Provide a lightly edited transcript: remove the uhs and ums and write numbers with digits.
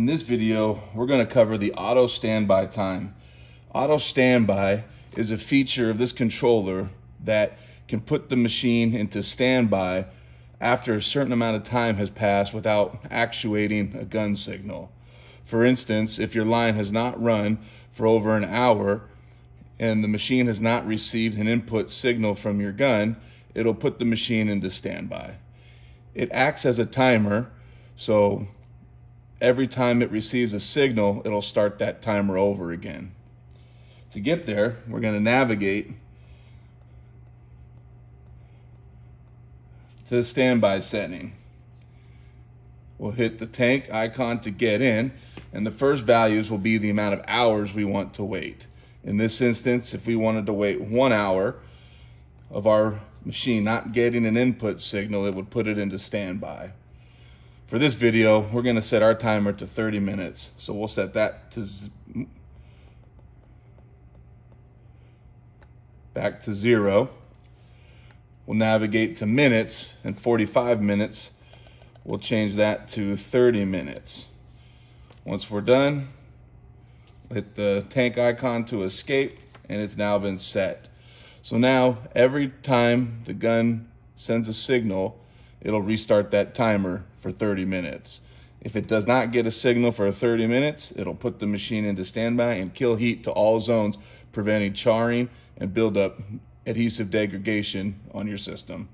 In this video, we're going to cover the auto standby time. Auto standby is a feature of this controller that can put the machine into standby after a certain amount of time has passed without actuating a gun signal. For instance, if your line has not run for over an hour and the machine has not received an input signal from your gun, it'll put the machine into standby. It acts as a timer, so every time it receives a signal, it'll start that timer over again. To get there, we're going to navigate to the standby setting. We'll hit the tank icon to get in, and the first values will be the amount of hours we want to wait. In this instance, if we wanted to wait 1 hour of our machine not getting an input signal, it would put it into standby. For this video, we're going to set our timer to 30 minutes. So we'll set that to back to 0. We'll navigate to minutes, and 45 minutes, we'll change that to 30 minutes. Once we're done, hit the tank icon to escape, and it's now been set. So now, every time the gun sends a signal, it'll restart that timer for 30 minutes. If it does not get a signal for 30 minutes, it'll put the machine into standby and kill heat to all zones, preventing charring and build up adhesive degradation on your system.